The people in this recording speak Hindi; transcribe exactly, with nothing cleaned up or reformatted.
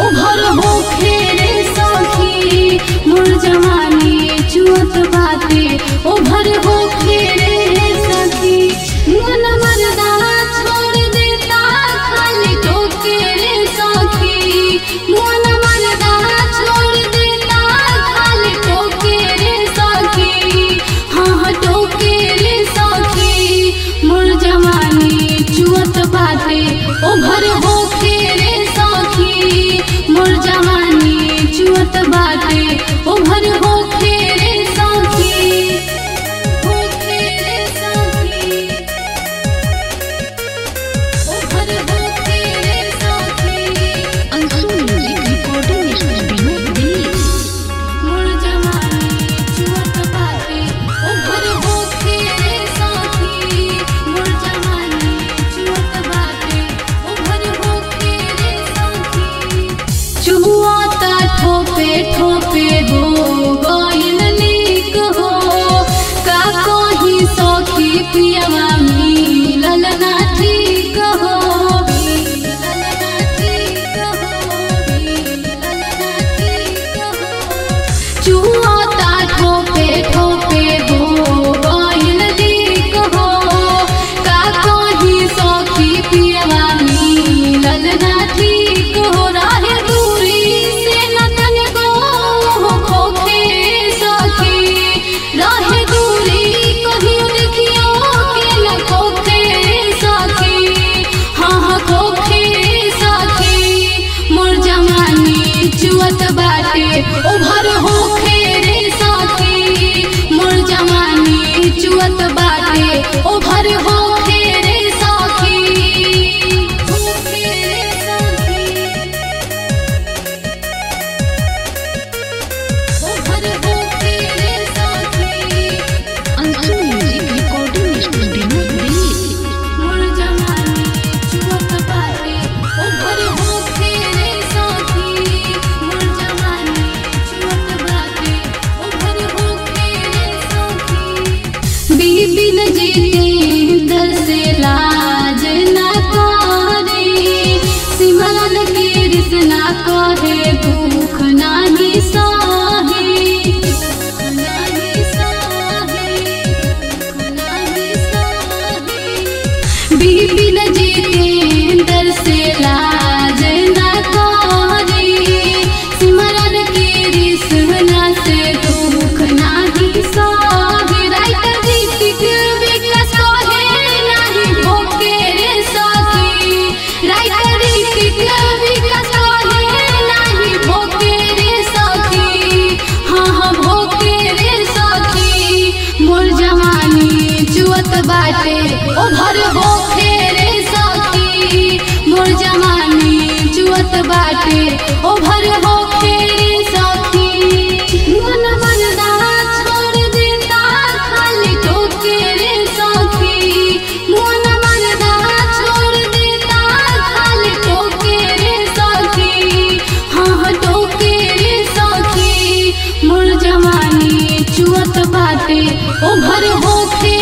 ओभर होखे रे सखी मोर जवानी चुअत बाते ओभर होखे रे सखी मन मरदा छोड़ देता खाली टोके रे सखी मन मरदा छोड़ देता खाली टोके रे सखी हाँ टोके रे सखी मोर जवानी चुअत बाते ओभर होखे रे मोर जवानी चुअत बाते ओभर होखे रे सखी होखे रे सखी ओभर होखे रे सखी Anshu music recording studio Delhi मोर जवानी चुअत बाते ओभर होखे रे सखी मोर जवानी चुअत बाते ओभर होखे रे सखी चुअत ठोपे ठोपे हो गइल निक हो का कही सखी पियवा मिलल ना ठीक हो मिलल ना ठीक हो मिलल ना ठीक हो चुअत ठोपे ठोपे हो गइल निक हो का कही सखी पियवा मिलल ना ठीक हो राहे चुअत बाते ओभर होखे रे सखी मोर जवानी चुअत बाते ओभर होखे रे सखी होखे रे सखी ओभर होखे रे सखी Anshu music recording studio Delhi मोर जवानी चुअत बाते ओभर होखे रे बिन जीते दर से लाज ना करे सिमरन के रिसना करे दुख ना निसाहे बिन जीते दर से लाज ना करे सिमरन के रिसना से दुख ना निसाहे बाटे ओभर होखे रे सखी मोर जवानी चुअत बाटे ओभर होखे रे सखी मन मरदा छोड़ देता खाली टोके रे सखी मन मरदा छोड़ देता खाली टोके रे सखी हाँ टोके रे सखी मोर जवानी चुअत बाटे ओभर होखे